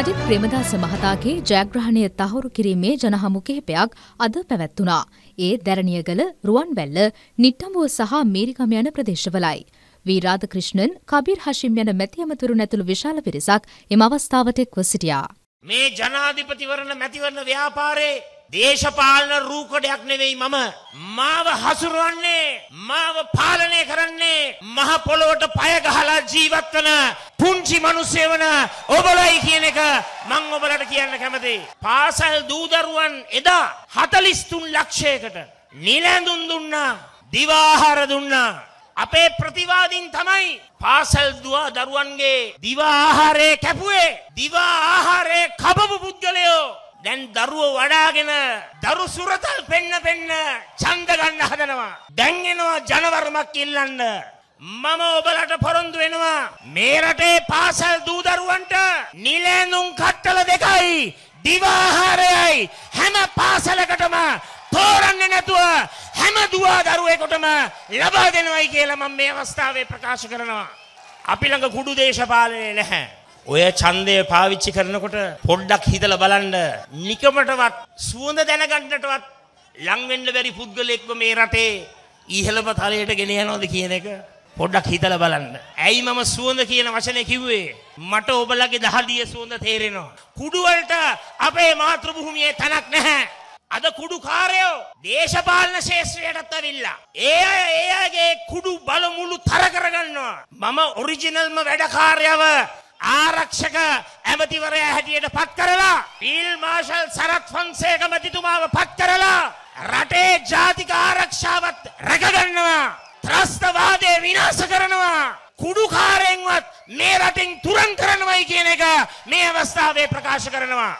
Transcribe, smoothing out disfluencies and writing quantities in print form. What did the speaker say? අජිත් ප්‍රේමදාස මහතාගේ ජයග්‍රහණය තහවුරු කිරීමේ ජනහමු කිහිපයක් අද පැවැත්වුණා. ඒ දැරණියගල, රුවන්වැල්ල, නිට්ටඹුව සහ මීරිගම යන ප්‍රදේශවලයි. වී රාධකෘෂ්ණන්, කබීර් හෂිම් යන මැති ඇමතිවරුන් ඇතුළු විශාල පිරිසක් එම අවස්ථාවට එක්ව සිටියා. මේ ජනාධිපතිවරණ මැතිවරණ ව්‍යාපාරේ දේශපාලන රූකඩයක් නෙවෙයි මම. මාව හසුරවන්නේ, මාව පාලනය කරන්නේ, මහ පොළොවට පය ගහලා ජීවත් වෙන පුංචි මිනිස්සුවන ඔබලයි කියන එක මම ඔබලට කියන්න කැමතියි. පාසල් දූ දරුවන් එදා 43 ලක්ෂයකට නිලැඳුම් දුන්නා, දිවාහාර දුන්නා. අපේ ප්‍රතිවාදීන් තමයි පාසල් දුව දරුවන්ගේ දිවාහාරේ කැපුවේ, දිවාහාරේ කපපු පුද්ගලයෝ. දැන් දරුවෝ වඩාගෙන දරු සුරතල් පෙන්න ඡන්ද ගන්න හදනවා. දැන් එනවා ජනවර්මක් ඉල්ලන්න. මම ඔබලට පොරොන්දු වෙනවා, මේ රටේ පාසල් දූ දරුවන්ට නිලැඳුම් කට්ටල දෙකයි, දිවාහාරයයි හැම පාසලකටම තෝරන්නේ නැතුව හැම දුව දරුවෙකුටම ලබා දෙනවයි කියලා මම මේ අවස්ථාවේ ප්‍රකාශ කරනවා. අපි ළඟ කුඩු දේශපාලනේ නැහැ. ඔය ඡන්දය පාවිච්චි කරනකොට පොඩ්ඩක් හිතලා බලන්න, නිකමටවත් සුවඳ දැනගන්නටවත් ලං වෙන්න බැරි පුද්ගලෙක්ව මේ රටේ ඉහළම තලයට ගෙන යනවද කියන එක පොඩ්ඩක් හිතලා බලන්න. ඇයි මම සුවඳ කියන වචනේ කිව්වේ? මට ඔබලගේ දහදිය සුවඳ තේරෙනවා. කුඩු වලට අපේ මාතෘභූමියේ තනක් නැහැ. අද කුඩු කාර්යෝ දේශපාලන ශාස්ත්‍රයටත් අවිල්ලා ඒ අයගේ කුඩු බලමුළු තර කරගන්නවා. මම ඔරිජිනල්ම වැඩකාරයව ආරක්ෂක ඇමතිවරයා හැටියට පත් කරලා, ෆීල්ඩ් මාෂල් සරත් ෆොන්සේක මැතිතුමාව පත් කරලා රටේ ජාතික ආරක්ෂාවත් රැකගන්නවා, ත්‍රස්තවාදය විනාශ කරනවා, කුඩුකාරයෙන්වත් මේ රටින් තුරන් කරනවායි කියන එක මේ අවස්ථාවේ ප්‍රකාශ කරනවා.